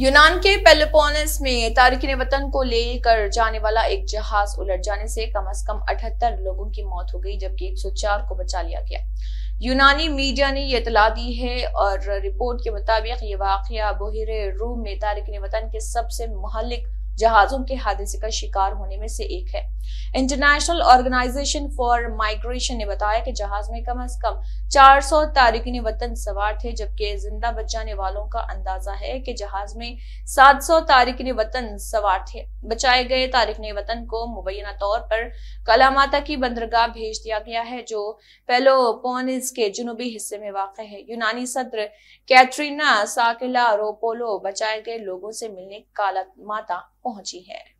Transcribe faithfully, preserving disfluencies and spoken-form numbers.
यूनान के पेलोपोनेस में तारकीन वतन को लेकर जाने वाला एक जहाज उलट जाने से कम से कम अठहत्तर लोगों की मौत हो गई, जबकि एक सौ चार को बचा लिया गया। यूनानी मीडिया ने यह इतला दी है और रिपोर्ट के मुताबिक ये वाकया बहिरे रूम में तारकीन वतन के सबसे मुहल्लिक जहाजों के हादसे का शिकार होने में से एक है। इंटरनेशनल ऑर्गेनाइजेशन फॉर माइग्रेशन ने बताया कि जहाज में कम से कम चार सौ तारिकिन वतन सवार थे, जबकि जिंदा बच जाने वालों का अंदाजा है कि जहाज में सात सौ तारिकिन वतन सवार थे। बचाए गए तारिकिन वतन को मुबैना तौर पर कलामाता की बंदरगाह भेज दिया गया है, जो पेलोपोनेस के जुनूबी हिस्से में वाक़ है। यूनानी सदर कैटरीना साकेलारोपोलो बचाए गए लोगों से मिलने कालामाता पहुंची है।